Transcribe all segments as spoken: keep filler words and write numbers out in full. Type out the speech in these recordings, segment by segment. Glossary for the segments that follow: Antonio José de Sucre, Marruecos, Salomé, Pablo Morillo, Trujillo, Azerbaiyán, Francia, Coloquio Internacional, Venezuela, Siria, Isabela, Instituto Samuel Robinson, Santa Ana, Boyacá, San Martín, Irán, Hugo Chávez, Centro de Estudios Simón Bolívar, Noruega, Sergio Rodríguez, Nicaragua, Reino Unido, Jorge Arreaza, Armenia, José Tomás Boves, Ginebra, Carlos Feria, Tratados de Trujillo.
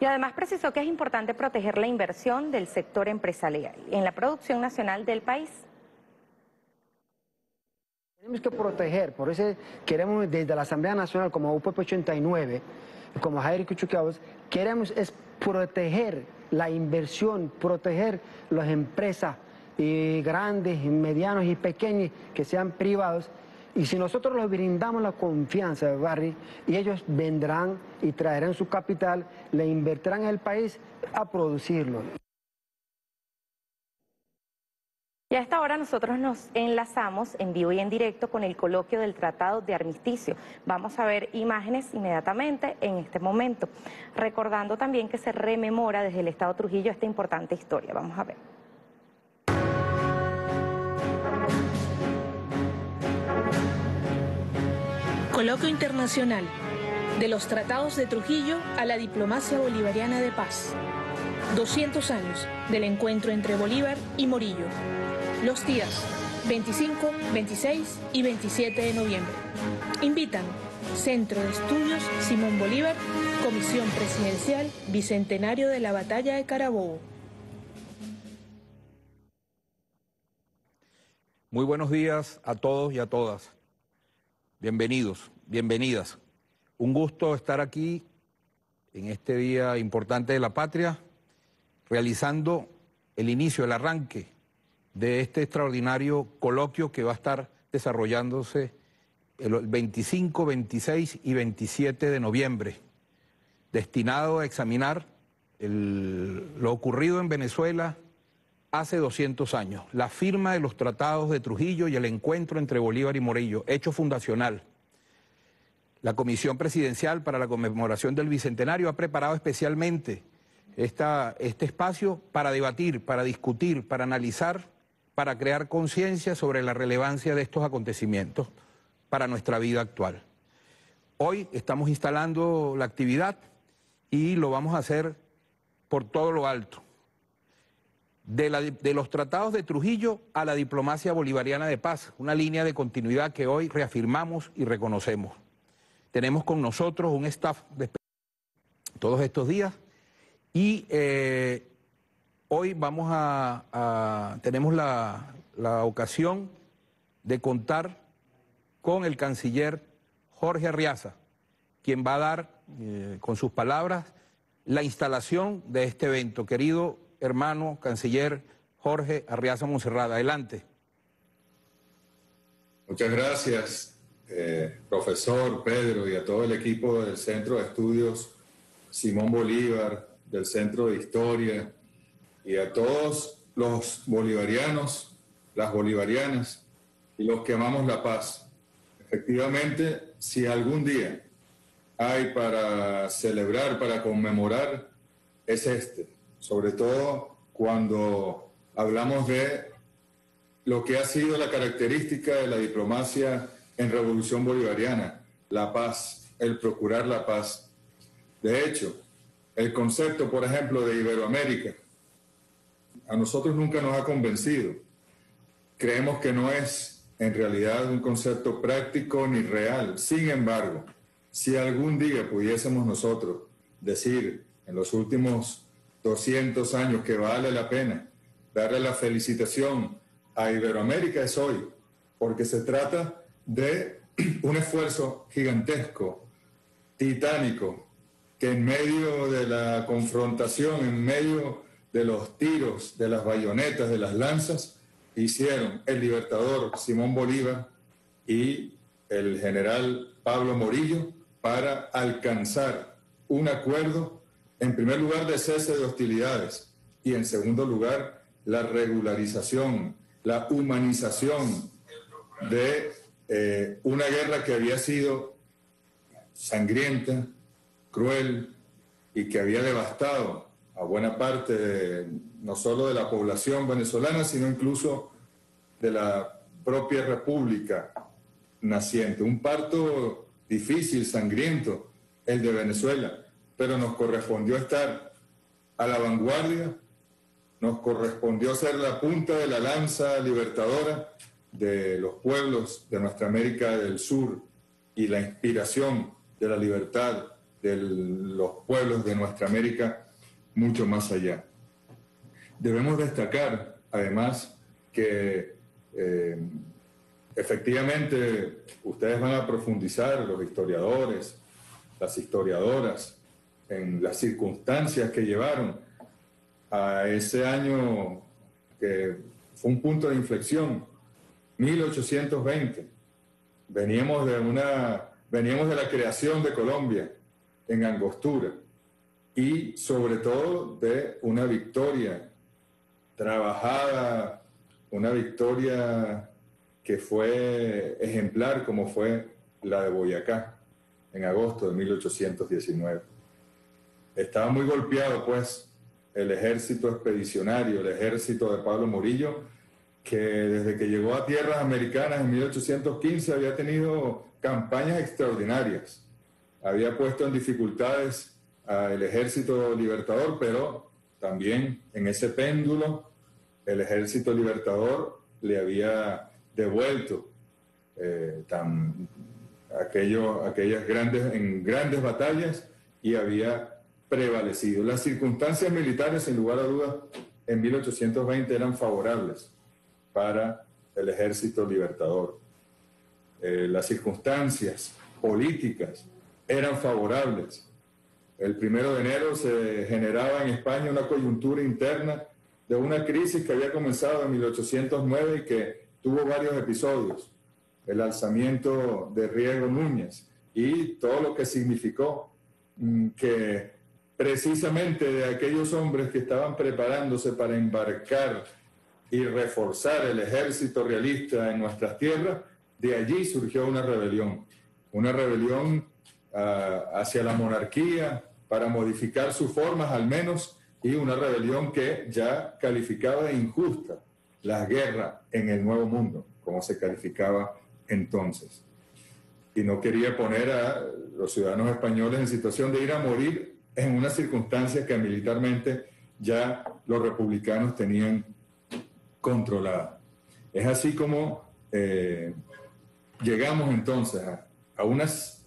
Y además precisó que es importante proteger la inversión del sector empresarial en la producción nacional del país. Tenemos que proteger, por eso queremos desde la Asamblea Nacional como U P P ochenta y nueve, como Jair Kuchukavos, queremos es proteger la inversión, proteger las empresas y grandes, medianos y pequeños que sean privados. Y si nosotros les brindamos la confianza de Barry, y ellos vendrán y traerán su capital, le invertirán en el país a producirlo. Y a esta hora nosotros nos enlazamos en vivo y en directo con el coloquio del Tratado de Armisticio. Vamos a ver imágenes inmediatamente en este momento, recordando también que se rememora desde el Estado Trujillo esta importante historia. Vamos a ver. Coloquio Internacional, de los Tratados de Trujillo a la Diplomacia Bolivariana de Paz. doscientos años del encuentro entre Bolívar y Morillo. Los días veinticinco, veintiséis y veintisiete de noviembre. Invitan Centro de Estudios Simón Bolívar, Comisión Presidencial, Bicentenario de la Batalla de Carabobo. Muy buenos días a todos y a todas. Bienvenidos, bienvenidas. Un gusto estar aquí en este día importante de la patria, realizando el inicio, el arranque de este extraordinario coloquio que va a estar desarrollándose el veinticinco, veintiséis y veintisiete de noviembre, destinado a examinar el, lo ocurrido en Venezuela hace doscientos años, la firma de los tratados de Trujillo y el encuentro entre Bolívar y Morillo, hecho fundacional. La Comisión Presidencial para la conmemoración del Bicentenario ha preparado especialmente esta, este espacio para debatir, para discutir, para analizar, para crear conciencia sobre la relevancia de estos acontecimientos para nuestra vida actual. Hoy estamos instalando la actividad y lo vamos a hacer por todo lo alto. De, la, de los tratados de Trujillo a la diplomacia bolivariana de paz, una línea de continuidad que hoy reafirmamos y reconocemos. Tenemos con nosotros un staff de todos estos días y eh, hoy vamos a, a tenemos la, la ocasión de contar con el canciller Jorge Arreaza, quien va a dar eh, con sus palabras la instalación de este evento. Querido hermano canciller Jorge Arreaza Monserrat, adelante. Muchas gracias, eh, profesor Pedro, y a todo el equipo del Centro de Estudios Simón Bolívar, del Centro de Historia, y a todos los bolivarianos, las bolivarianas, y los que amamos la paz. Efectivamente, si algún día hay para celebrar, para conmemorar, es este. Sobre todo cuando hablamos de lo que ha sido la característica de la diplomacia en Revolución Bolivariana, la paz, el procurar la paz. De hecho, el concepto, por ejemplo, de Iberoamérica, a nosotros nunca nos ha convencido. Creemos que no es en realidad un concepto práctico ni real. Sin embargo, si algún día pudiésemos nosotros decir en los últimos doscientos años que vale la pena darle la felicitación a Iberoamérica, es hoy, porque se trata de un esfuerzo gigantesco, titánico, que en medio de la confrontación, en medio de los tiros, de las bayonetas, de las lanzas, hicieron el libertador Simón Bolívar y el general Pablo Morillo para alcanzar un acuerdo. En primer lugar, de cese de hostilidades y en segundo lugar, la regularización, la humanización de eh, una guerra que había sido sangrienta, cruel y que había devastado a buena parte de, no solo de la población venezolana, sino incluso de la propia república naciente. Un parto difícil, sangriento, el de Venezuela. Pero nos correspondió estar a la vanguardia, nos correspondió ser la punta de la lanza libertadora de los pueblos de nuestra América del Sur y la inspiración de la libertad de los pueblos de nuestra América mucho más allá. Debemos destacar, además, que eh, efectivamente ustedes van a profundizar, los historiadores, las historiadoras, en las circunstancias que llevaron a ese año que fue un punto de inflexión, mil ochocientos veinte. Veníamos de, una, veníamos de la creación de Colombia en angostura y sobre todo de una victoria trabajada, una victoria que fue ejemplar como fue la de Boyacá en agosto de mil ochocientos diecinueve. Estaba muy golpeado, pues, el ejército expedicionario, el ejército de Pablo Morillo, que desde que llegó a tierras americanas en mil ochocientos quince había tenido campañas extraordinarias. Había puesto en dificultades al ejército libertador, pero también en ese péndulo el ejército libertador le había devuelto eh, tan, aquello, aquellas grandes, en grandes batallas y había prevalecido. Las circunstancias militares, sin lugar a dudas, en mil ochocientos veinte eran favorables para el ejército libertador. Eh, las circunstancias políticas eran favorables. El primero de enero se generaba en España una coyuntura interna de una crisis que había comenzado en mil ochocientos nueve y que tuvo varios episodios. El alzamiento de Riego Núñez y todo lo que significó mmm, que precisamente de aquellos hombres que estaban preparándose para embarcar y reforzar el ejército realista en nuestras tierras, de allí surgió una rebelión, una rebelión uh, hacia la monarquía para modificar sus formas al menos, y una rebelión que ya calificaba de injusta la guerra en el Nuevo Mundo, como se calificaba entonces. Y no quería poner a los ciudadanos españoles en situación de ir a morir en unas circunstancias que militarmente ya los republicanos tenían controlada. Es así como eh, llegamos entonces a, a unas,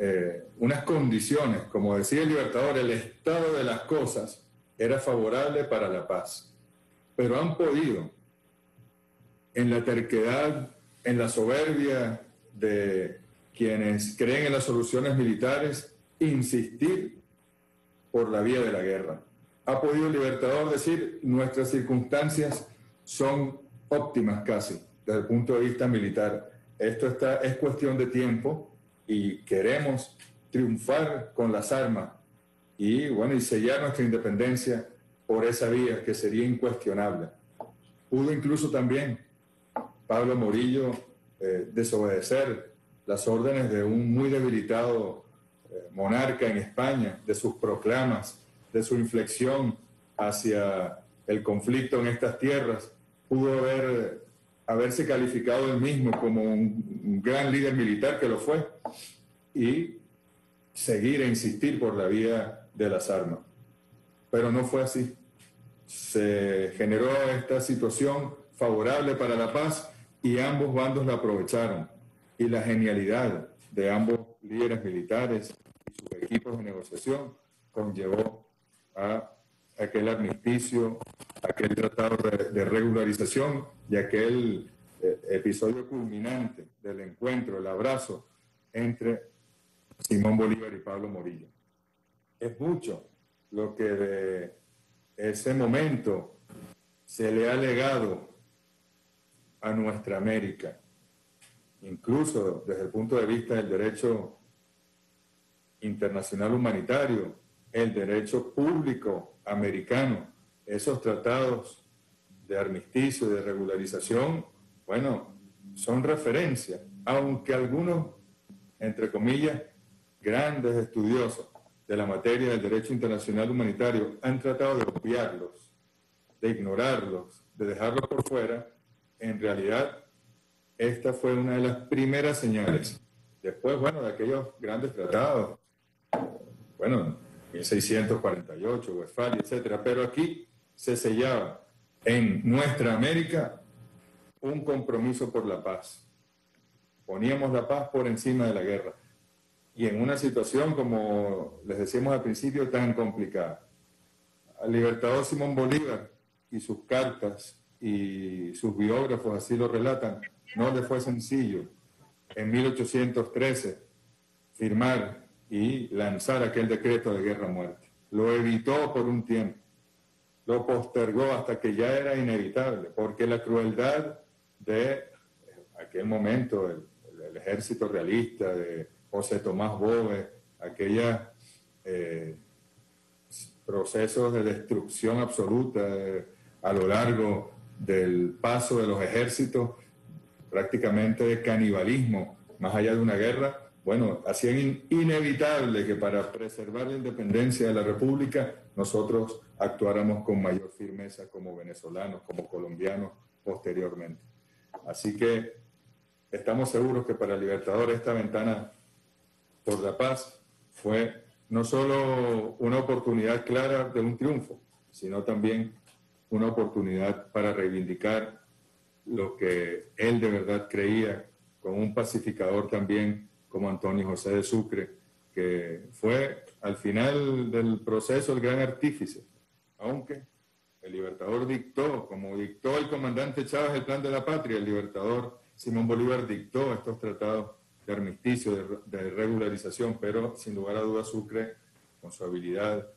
eh, unas condiciones, como decía el Libertador, el estado de las cosas era favorable para la paz, pero han podido, en la terquedad, en la soberbia de quienes creen en las soluciones militares, insistir por la vía de la guerra. Ha podido el Libertador decir, nuestras circunstancias son óptimas casi, desde el punto de vista militar. Esto está, es cuestión de tiempo y queremos triunfar con las armas y, bueno, y sellar nuestra independencia por esa vía que sería incuestionable. Pudo incluso también Pablo Morillo eh, desobedecer las órdenes de un muy debilitado monarca en España, de sus proclamas, de su inflexión hacia el conflicto en estas tierras. Pudo haber, haberse calificado él mismo como un, un gran líder militar, que lo fue, y seguir e insistir por la vía de las armas. Pero no fue así. Se generó esta situación favorable para la paz y ambos bandos la aprovecharon. Y la genialidad de ambos líderes militares y sus equipos de negociación conllevó a aquel armisticio, aquel tratado de regularización y aquel eh, episodio culminante del encuentro, el abrazo entre Simón Bolívar y Pablo Morillo. Es mucho lo que de ese momento se le ha legado a nuestra América, incluso desde el punto de vista del derecho internacional humanitario, el derecho público americano. Esos tratados de armisticio, de regularización, bueno, son referencia, aunque algunos, entre comillas, grandes estudiosos de la materia del derecho internacional humanitario han tratado de obviarlos, de ignorarlos, de dejarlos por fuera. En realidad, esta fue una de las primeras señales. Después, bueno, de aquellos grandes tratados, bueno, mil seiscientos cuarenta y ocho, Westfalia, etcétera. Pero aquí se sellaba en nuestra América un compromiso por la paz. Poníamos la paz por encima de la guerra. y en una situación, como les decíamos al principio, tan complicada. Al libertador Simón Bolívar y sus cartas y sus biógrafos así lo relatan, no le fue sencillo en mil ochocientos trece firmar y lanzar aquel decreto de guerra a muerte. Lo evitó por un tiempo, lo postergó hasta que ya era inevitable, porque la crueldad de aquel momento, el, el ejército realista de José Tomás Boves, aquellos eh, procesos de destrucción absoluta eh, a lo largo del paso de los ejércitos, prácticamente de canibalismo, más allá de una guerra, bueno, hacían in inevitable que para preservar la independencia de la República nosotros actuáramos con mayor firmeza como venezolanos, como colombianos posteriormente. Así que estamos seguros que para el Libertador esta ventana por la paz fue no solo una oportunidad clara de un triunfo, sino también una oportunidad para reivindicar lo que él de verdad creía, con un pacificador también como Antonio José de Sucre, que fue al final del proceso el gran artífice, aunque el Libertador dictó, como dictó el comandante Chávez el plan de la patria, el Libertador Simón Bolívar dictó estos tratados de armisticio, de, de regularización, pero sin lugar a dudas Sucre, con su habilidad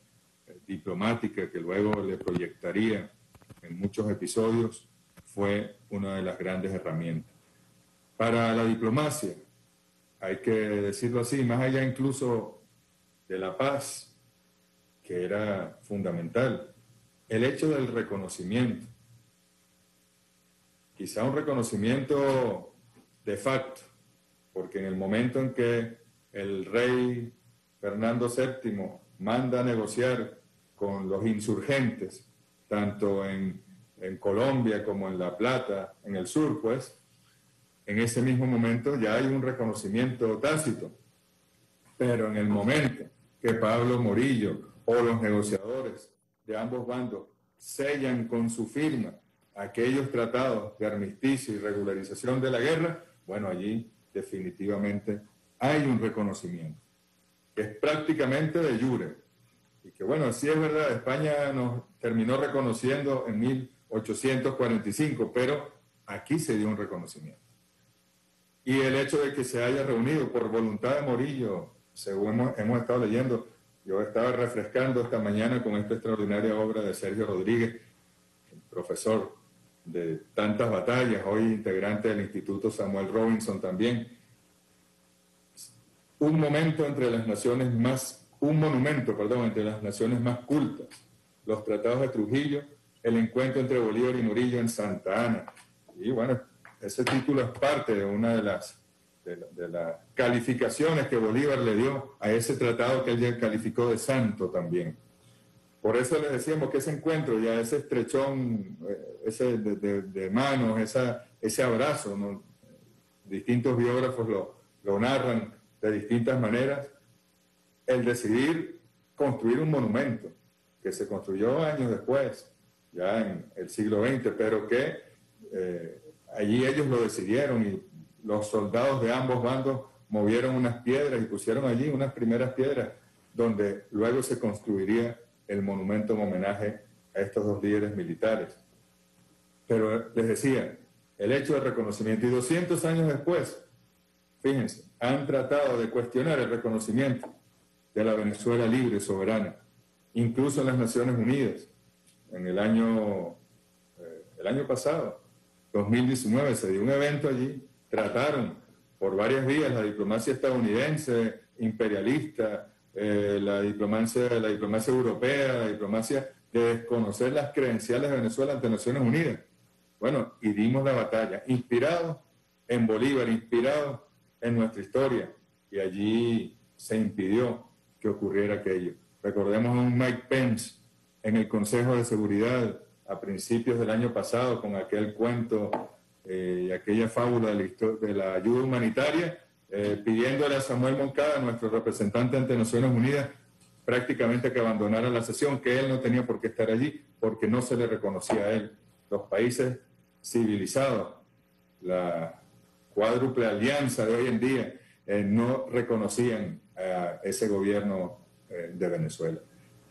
eh, diplomática que luego le proyectaría en muchos episodios, fue una de las grandes herramientas. Para la diplomacia, hay que decirlo así, más allá incluso de la paz, que era fundamental, el hecho del reconocimiento, quizá un reconocimiento de facto, porque en el momento en que el rey Fernando séptimo manda a negociar con los insurgentes, tanto en, en Colombia como en La Plata, en el sur, pues, en ese mismo momento ya hay un reconocimiento tácito, pero en el momento que Pablo Morillo o los negociadores de ambos bandos sellan con su firma aquellos tratados de armisticio y regularización de la guerra, bueno, allí definitivamente hay un reconocimiento, que es prácticamente de jure, y que bueno, sí es verdad, España nos terminó reconociendo en mil ochocientos cuarenta y cinco, pero aquí se dio un reconocimiento. Y el hecho de que se haya reunido por voluntad de Morillo, según hemos, hemos estado leyendo, yo estaba refrescando esta mañana con esta extraordinaria obra de Sergio Rodríguez, profesor de tantas batallas, hoy integrante del Instituto Samuel Robinson también. Un momento entre las naciones más, un monumento, perdón, entre las naciones más cultas, los tratados de Trujillo, el encuentro entre Bolívar y Morillo en Santa Ana, y bueno, ese título es parte de una de las, de, la, de las calificaciones que Bolívar le dio a ese tratado que él calificó de santo también. Por eso les decíamos que ese encuentro, ya ese estrechón, ese de, de, de manos, esa, ese abrazo, ¿no? Distintos biógrafos lo, lo narran de distintas maneras, el decidir construir un monumento que se construyó años después, ya en el siglo veinte, pero que... Eh, allí ellos lo decidieron y los soldados de ambos bandos movieron unas piedras y pusieron allí unas primeras piedras donde luego se construiría el monumento en homenaje a estos dos líderes militares. Pero les decía, el hecho del reconocimiento, y doscientos años después, fíjense, han tratado de cuestionar el reconocimiento de la Venezuela libre, soberana, incluso en las Naciones Unidas. En el año, eh, el año pasado, dos mil diecinueve, se dio un evento allí, trataron por varias vías la diplomacia estadounidense, imperialista, eh, la, diplomacia, la diplomacia europea, la diplomacia de desconocer las credenciales de Venezuela ante Naciones Unidas. Bueno, y dimos la batalla, inspirados en Bolívar, inspirados en nuestra historia, y allí se impidió que ocurriera aquello. Recordemos a un Mike Pence en el Consejo de Seguridad a principios del año pasado, con aquel cuento eh, y aquella fábula de la, historia, de la ayuda humanitaria, eh, pidiéndole a Samuel Moncada, nuestro representante ante Naciones Unidas, prácticamente que abandonara la sesión, que él no tenía por qué estar allí, porque no se le reconocía a él. Los países civilizados, la cuádruple alianza de hoy en día, eh, no reconocían a ese gobierno eh, de Venezuela.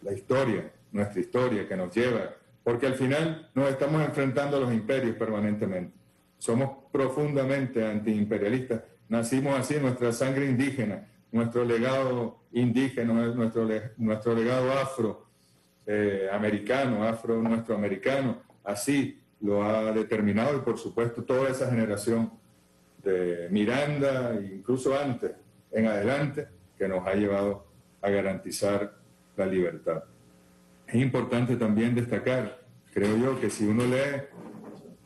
La historia, nuestra historia que nos lleva, porque al final nos estamos enfrentando a los imperios permanentemente. Somos profundamente antiimperialistas, nacimos así, nuestra sangre indígena, nuestro legado indígena, nuestro, nuestro legado afro, eh, americano, afro, nuestroamericano, así lo ha determinado y por supuesto toda esa generación de Miranda, incluso antes, en adelante, que nos ha llevado a garantizar la libertad. Es importante también destacar, creo yo, que si uno lee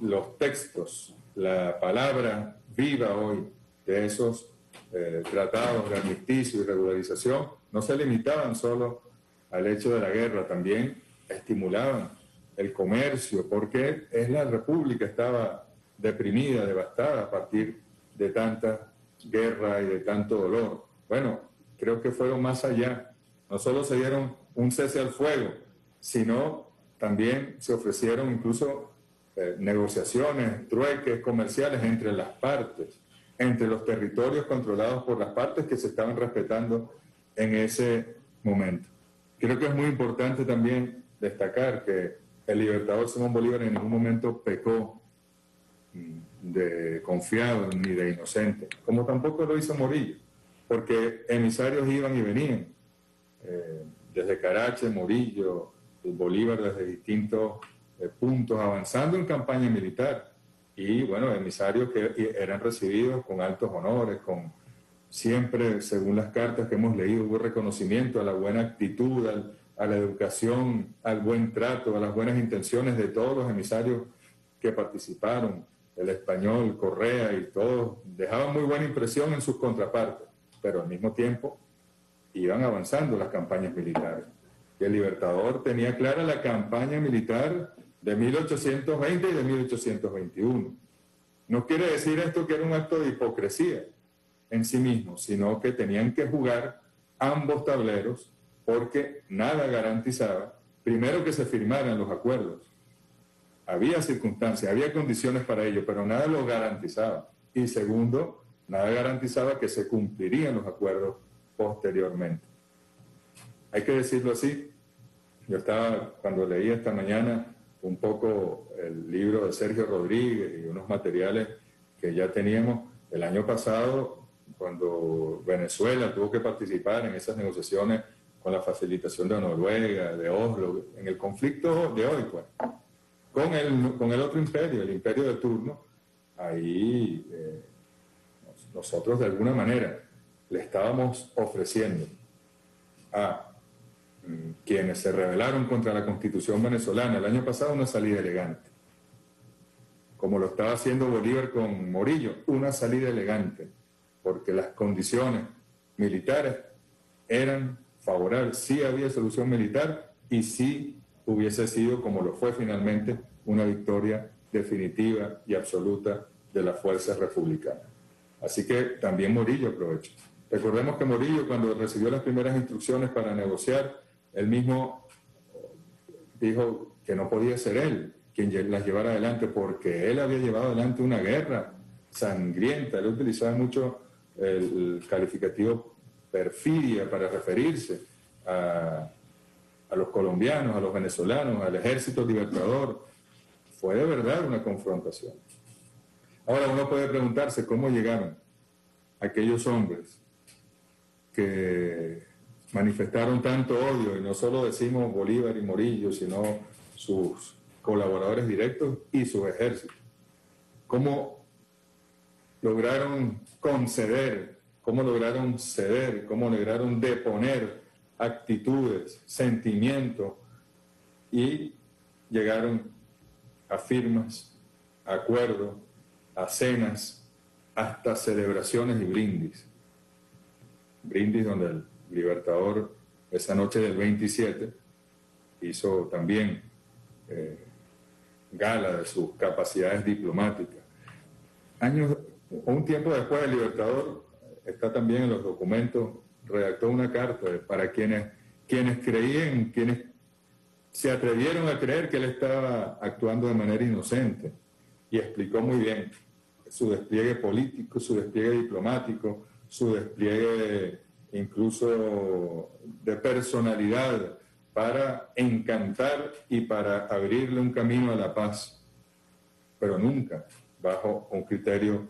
los textos, la palabra viva hoy de esos eh, tratados de armisticio y regularización, no se limitaban solo al hecho de la guerra, también estimulaban el comercio, porque es la república estaba deprimida, devastada a partir de tanta guerra y de tanto dolor. Bueno, creo que fueron más allá. No solo se dieron un cese al fuego, sino también se ofrecieron incluso eh, negociaciones, trueques comerciales entre las partes, entre los territorios controlados por las partes que se estaban respetando en ese momento. Creo que es muy importante también destacar que el libertador Simón Bolívar en ningún momento pecó de confiado ni de inocente, como tampoco lo hizo Morillo, porque emisarios iban y venían, eh, desde Carache, Morillo, Bolívar desde distintos eh, puntos, avanzando en campaña militar, y bueno, emisarios que eran recibidos con altos honores, con siempre, según las cartas que hemos leído, hubo reconocimiento a la buena actitud, al, a la educación, al buen trato, a las buenas intenciones de todos los emisarios que participaron, el Español, Correa y todos, dejaban muy buena impresión en sus contrapartes, pero al mismo tiempo iban avanzando las campañas militares. Y el Libertador tenía clara la campaña militar de mil ochocientos veinte y de mil ochocientos veintiuno. No quiere decir esto que era un acto de hipocresía en sí mismo, sino que tenían que jugar ambos tableros porque nada garantizaba, primero, que se firmaran los acuerdos. Había circunstancias, había condiciones para ello, pero nada lo garantizaba. Y segundo, nada garantizaba que se cumplirían los acuerdos posteriormente. Hay que decirlo así. Yo estaba, cuando leí esta mañana un poco el libro de Sergio Rodríguez y unos materiales que ya teníamos el año pasado, cuando Venezuela tuvo que participar en esas negociaciones con la facilitación de Noruega, de Oslo, en el conflicto de hoy, pues, con el, con el otro imperio, el imperio de turno, ahí eh, nosotros de alguna manera le estábamos ofreciendo a mm, quienes se rebelaron contra la Constitución venezolana el año pasado una salida elegante, como lo estaba haciendo Bolívar con Morillo, una salida elegante, porque las condiciones militares eran favorables, sí había solución militar y sí hubiese sido, como lo fue finalmente, una victoria definitiva y absoluta de las fuerzas republicanas. Así que también Morillo aprovechó. Recordemos que Morillo, cuando recibió las primeras instrucciones para negociar, él mismo dijo que no podía ser él quien las llevara adelante, porque él había llevado adelante una guerra sangrienta. Él utilizaba mucho el calificativo perfidia para referirse a... a los colombianos, a los venezolanos, al ejército libertador. Fue de verdad una confrontación. Ahora uno puede preguntarse cómo llegaron aquellos hombres que manifestaron tanto odio, y no solo decimos Bolívar y Morillo, sino sus colaboradores directos y su ejército. ¿Cómo lograron conceder, cómo lograron ceder, cómo lograron deponer actitudes, sentimientos, y llegaron a firmas, a acuerdos, a cenas, hasta celebraciones y brindis? Brindis donde el Libertador, esa noche del veintisiete, hizo también eh, gala de sus capacidades diplomáticas. Años, un tiempo después, el Libertador, está también en los documentos, redactó una carta para quienes, quienes creían, quienes se atrevieron a creer que él estaba actuando de manera inocente, y explicó muy bien su despliegue político, su despliegue diplomático, su despliegue incluso de personalidad para encantar y para abrirle un camino a la paz, pero nunca bajo un criterio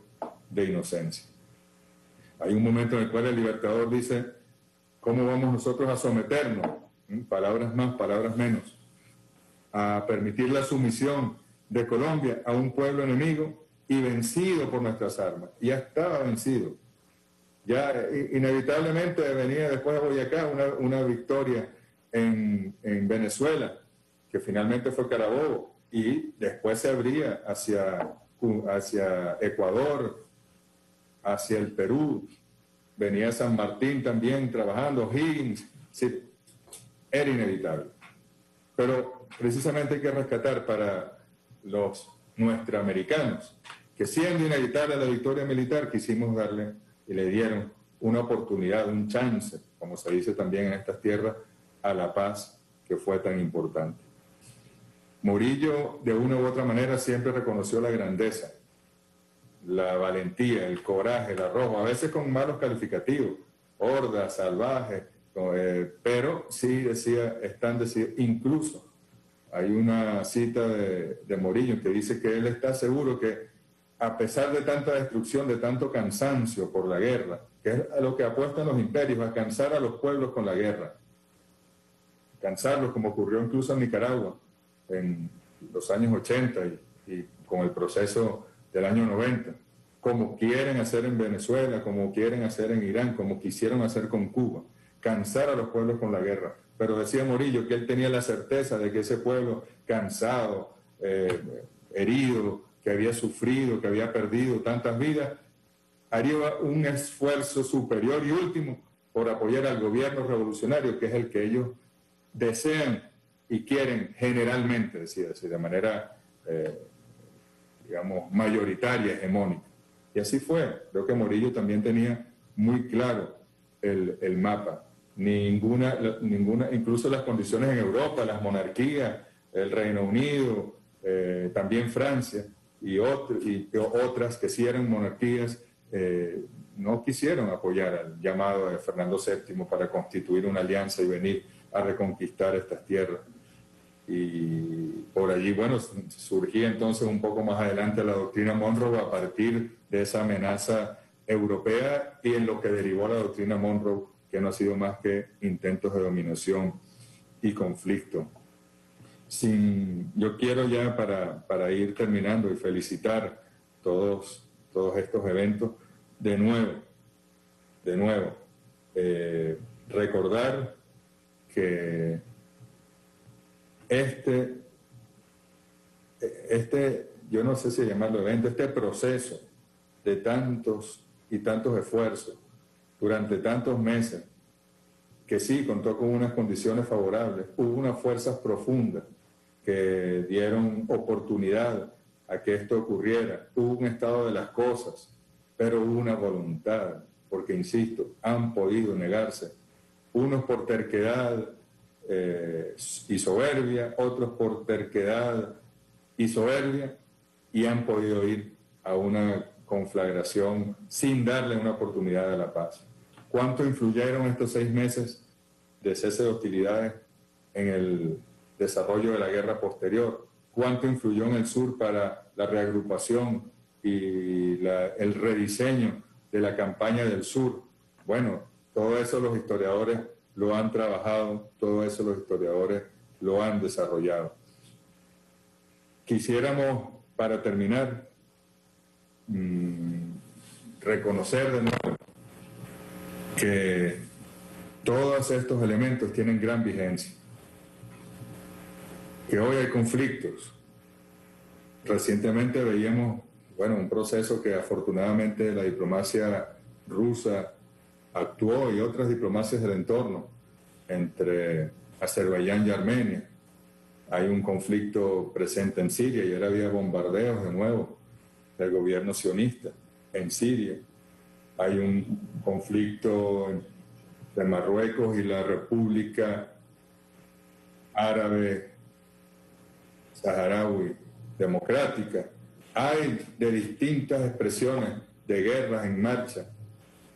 de inocencia. Hay un momento en el cual el libertador dice, ¿cómo vamos nosotros a someternos? Palabras más, palabras menos. A permitir la sumisión de Colombia a un pueblo enemigo y vencido por nuestras armas. Ya estaba vencido. Ya inevitablemente venía después de Boyacá una, una victoria en, en Venezuela, que finalmente fue Carabobo, y después se abría hacia, hacia Ecuador, hacia el Perú. Venía San Martín también trabajando, Higgins, sí, era inevitable. Pero precisamente hay que rescatar para los nuestramericanos, que siendo inevitable la victoria militar, quisimos darle y le dieron una oportunidad, un chance, como se dice también en estas tierras, a la paz que fue tan importante. Morillo, de una u otra manera, siempre reconoció la grandeza, la valentía, el coraje, el arrojo, a veces con malos calificativos, hordas, salvajes, eh, pero sí decía, están decididos, incluso hay una cita de, de Morillo que dice que él está seguro que a pesar de tanta destrucción, de tanto cansancio por la guerra, que es a lo que apuestan los imperios, a cansar a los pueblos con la guerra, cansarlos como ocurrió incluso en Nicaragua en los años ochenta y, y con el proceso del año noventa, como quieren hacer en Venezuela, como quieren hacer en Irán, como quisieron hacer con Cuba, cansar a los pueblos con la guerra. Pero decía Morillo que él tenía la certeza de que ese pueblo cansado, eh, herido, que había sufrido, que había perdido tantas vidas, haría un esfuerzo superior y último por apoyar al gobierno revolucionario, que es el que ellos desean y quieren generalmente, decía, de manera Eh, digamos, mayoritaria, hegemónica. Y así fue. Creo que Morillo también tenía muy claro el, el mapa. Ninguna, ninguna, incluso las condiciones en Europa, las monarquías, el Reino Unido, eh, también Francia y, otro, y otras que sí eran monarquías, eh, no quisieron apoyar al llamado de Fernando séptimo para constituir una alianza y venir a reconquistar estas tierras. Y por allí, bueno, surgía entonces un poco más adelante la doctrina Monroe a partir de esa amenaza europea y en lo que derivó la doctrina Monroe, que no ha sido más que intentos de dominación y conflicto. Sin, yo quiero ya para, para ir terminando y felicitar todos, todos estos eventos, de nuevo, de nuevo, eh, recordar que Este, este, yo no sé si llamarlo evento, este proceso de tantos y tantos esfuerzos durante tantos meses, que sí contó con unas condiciones favorables, hubo unas fuerzas profundas que dieron oportunidad a que esto ocurriera, hubo un estado de las cosas, pero hubo una voluntad, porque insisto, han podido negarse, unos por terquedad, Eh, y soberbia, otros por terquedad y soberbia, y han podido ir a una conflagración sin darle una oportunidad a la paz. ¿Cuánto influyeron estos seis meses de cese de hostilidades en el desarrollo de la guerra posterior? ¿Cuánto influyó en el sur para la reagrupación y la, el rediseño de la campaña del sur? Bueno, todo eso los historiadores lo han trabajado, todo eso los historiadores lo han desarrollado. Quisiéramos, para terminar, mmm, reconocer de nuevo que todos estos elementos tienen gran vigencia, que hoy hay conflictos. Recientemente veíamos, bueno, un proceso que afortunadamente la diplomacia rusa actuó y otras diplomacias del entorno, entre Azerbaiyán y Armenia. Hay un conflicto presente en Siria y ahora había bombardeos de nuevo del gobierno sionista en Siria. Hay un conflicto de Marruecos y la República Árabe Saharaui Democrática. Hay de distintas expresiones de guerras en marcha.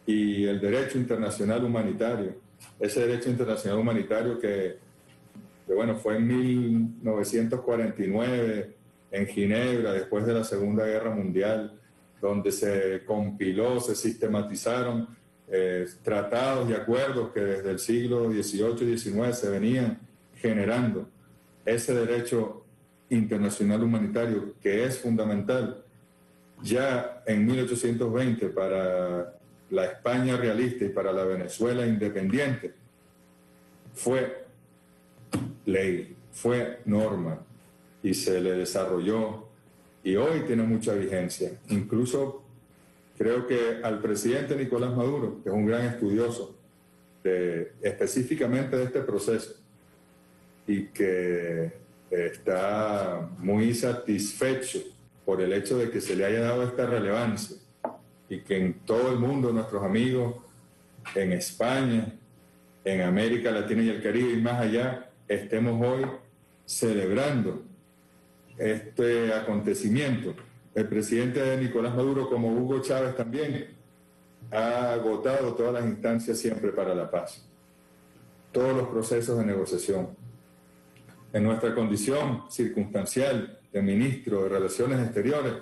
y el derecho internacional humanitario. Ese derecho internacional humanitario que, que bueno, fue en mil novecientos cuarenta y nueve en Ginebra, después de la Segunda Guerra Mundial, donde se compiló, se sistematizaron eh, tratados y acuerdos que desde el siglo dieciocho y diecinueve se venían generando. Ese derecho internacional humanitario, que es fundamental, ya en mil ochocientos veinte para la España realista y para la Venezuela independiente, fue ley, fue norma y se le desarrolló y hoy tiene mucha vigencia. Incluso creo que al presidente Nicolás Maduro, que es un gran estudioso de, específicamente de este proceso y que está muy satisfecho por el hecho de que se le haya dado esta relevancia y que en todo el mundo nuestros amigos, en España, en América Latina y el Caribe y más allá, estemos hoy celebrando este acontecimiento. El presidente Nicolás Maduro, como Hugo Chávez también, ha agotado todas las instancias siempre para la paz, todos los procesos de negociación. En nuestra condición circunstancial de ministro de Relaciones Exteriores,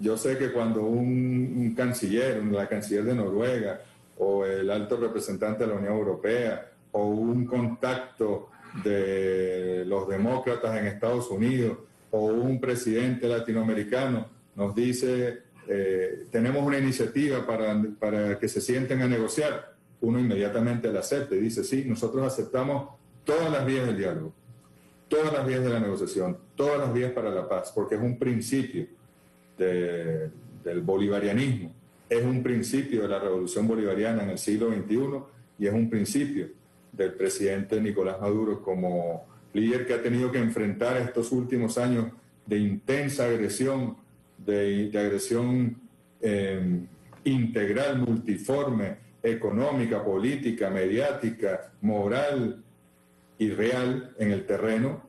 yo sé que cuando un, un canciller, la canciller de Noruega, o el alto representante de la Unión Europea, o un contacto de los demócratas en Estados Unidos, o un presidente latinoamericano nos dice, eh, tenemos una iniciativa para, para que se sienten a negociar, uno inmediatamente la acepta y dice, sí, nosotros aceptamos todas las vías del diálogo, todas las vías de la negociación, todas las vías para la paz, porque es un principio de, del bolivarianismo, es un principio de la revolución bolivariana en el siglo veintiuno y es un principio del presidente Nicolás Maduro como líder que ha tenido que enfrentar estos últimos años de intensa agresión, de, de agresión eh, integral, multiforme, económica, política, mediática, moral y real en el terreno,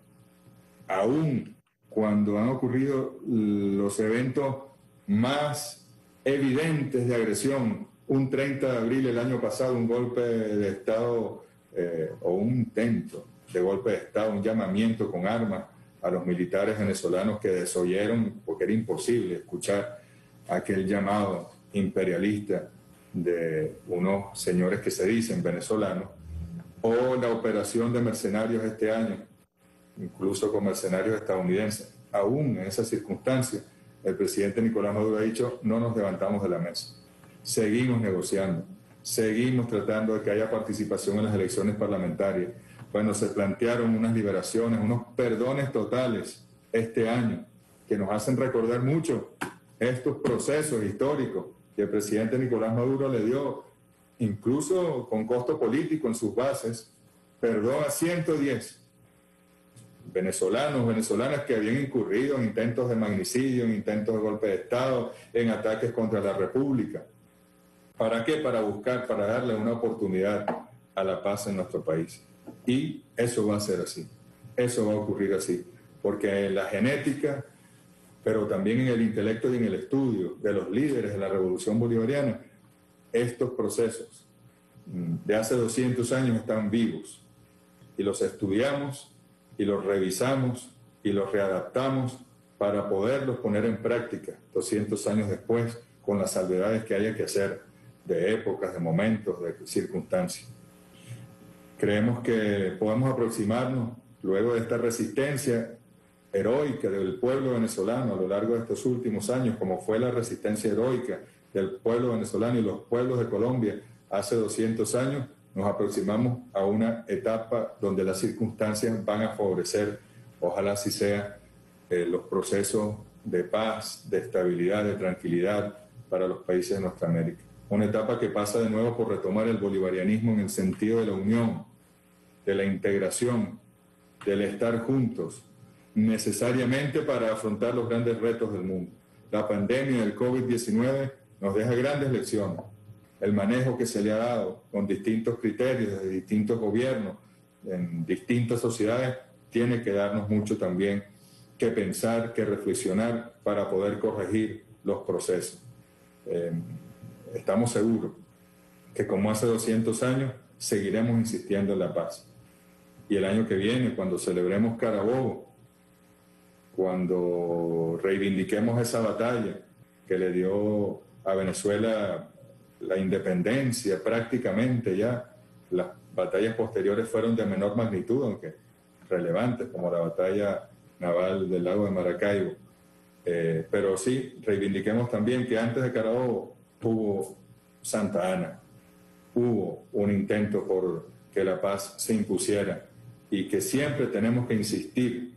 aún cuando han ocurrido los eventos más evidentes de agresión. Un treinta de abril el año pasado, un golpe de Estado eh, o un intento de golpe de Estado, un llamamiento con armas a los militares venezolanos que desoyeron, porque era imposible escuchar aquel llamado imperialista de unos señores que se dicen venezolanos, o la operación de mercenarios este año, incluso con mercenarios estadounidenses. Aún en esas circunstancias, el presidente Nicolás Maduro ha dicho, no nos levantamos de la mesa, seguimos negociando, seguimos tratando de que haya participación en las elecciones parlamentarias. Bueno, se plantearon unas liberaciones, unos perdones totales este año, que nos hacen recordar mucho estos procesos históricos que el presidente Nicolás Maduro le dio, incluso con costo político en sus bases, perdón a ciento diez venezolanos, venezolanas que habían incurrido en intentos de magnicidio, en intentos de golpe de Estado, en ataques contra la República. ¿Para qué? Para buscar, para darle una oportunidad a la paz en nuestro país. Y eso va a ser así, eso va a ocurrir así, porque en la genética, pero también en el intelecto y en el estudio de los líderes de la revolución bolivariana, estos procesos de hace doscientos años están vivos y los estudiamos y los revisamos y los readaptamos para poderlos poner en práctica doscientos años después, con las salvedades que haya que hacer de épocas, de momentos, de circunstancias. Creemos que podamos aproximarnos, luego de esta resistencia heroica del pueblo venezolano a lo largo de estos últimos años, como fue la resistencia heroica del pueblo venezolano y los pueblos de Colombia hace doscientos años, nos aproximamos a una etapa donde las circunstancias van a favorecer, ojalá así sea, eh, los procesos de paz, de estabilidad, de tranquilidad para los países de nuestra América. Una etapa que pasa de nuevo por retomar el bolivarianismo en el sentido de la unión, de la integración, del estar juntos, necesariamente para afrontar los grandes retos del mundo. La pandemia del COVID diecinueve nos deja grandes lecciones. El manejo que se le ha dado con distintos criterios de distintos gobiernos, en distintas sociedades, tiene que darnos mucho también que pensar, que reflexionar para poder corregir los procesos. Eh, estamos seguros que como hace doscientos años seguiremos insistiendo en la paz. Y el año que viene, cuando celebremos Carabobo, cuando reivindiquemos esa batalla que le dio a Venezuela la independencia prácticamente ya, las batallas posteriores fueron de menor magnitud, aunque relevantes, como la batalla naval del lago de Maracaibo. Eh, pero sí, reivindiquemos también que antes de Carabobo hubo Santa Ana, hubo un intento por que la paz se impusiera y que siempre tenemos que insistir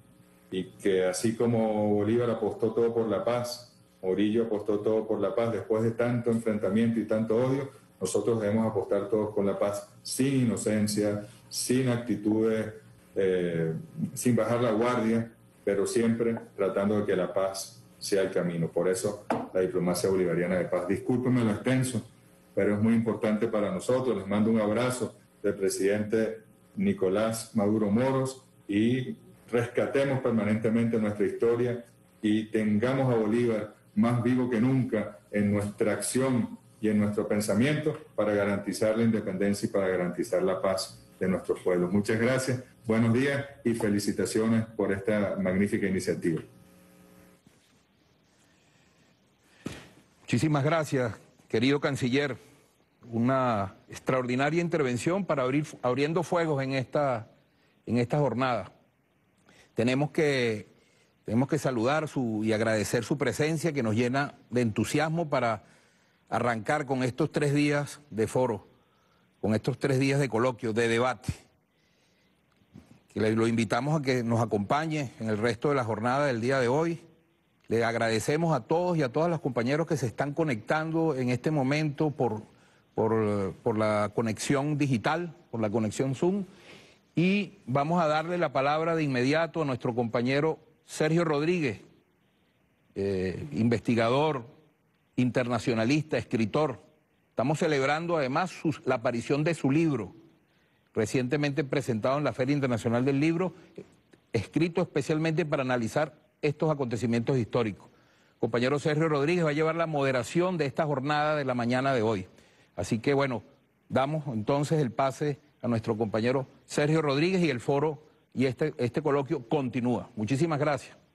y que así como Bolívar apostó todo por la paz, Morillo apostó todo por la paz, después de tanto enfrentamiento y tanto odio, nosotros debemos apostar todos por la paz sin inocencia, sin actitudes, eh, sin bajar la guardia, pero siempre tratando de que la paz sea el camino. Por eso la diplomacia bolivariana de paz. Discúlpenme lo extenso, pero es muy importante para nosotros. Les mando un abrazo del presidente Nicolás Maduro Moros y rescatemos permanentemente nuestra historia y tengamos a Bolívar más vivo que nunca en nuestra acción y en nuestro pensamiento para garantizar la independencia y para garantizar la paz de nuestros pueblos. Muchas gracias, buenos días y felicitaciones por esta magnífica iniciativa. Muchísimas gracias, querido canciller. Una extraordinaria intervención para abrir abriendo fuegos en esta, en esta jornada. Tenemos que, tenemos que saludar su, y agradecer su presencia, que nos llena de entusiasmo para arrancar con estos tres días de foro, con estos tres días de coloquio, de debate. Que le, lo invitamos a que nos acompañe en el resto de la jornada del día de hoy. Le agradecemos a todos y a todas los compañeros que se están conectando en este momento por... Por, por la conexión digital, por la conexión Zoom, y vamos a darle la palabra de inmediato a nuestro compañero Sergio Rodríguez, eh, investigador, internacionalista, escritor. Estamos celebrando además sus, la aparición de su libro, recientemente presentado en la Feria Internacional del Libro, escrito especialmente para analizar estos acontecimientos históricos. El compañero Sergio Rodríguez va a llevar la moderación de esta jornada de la mañana de hoy. Así que, bueno, damos entonces el pase a nuestro compañero Sergio Rodríguez y el foro y este, este coloquio continúa. Muchísimas gracias.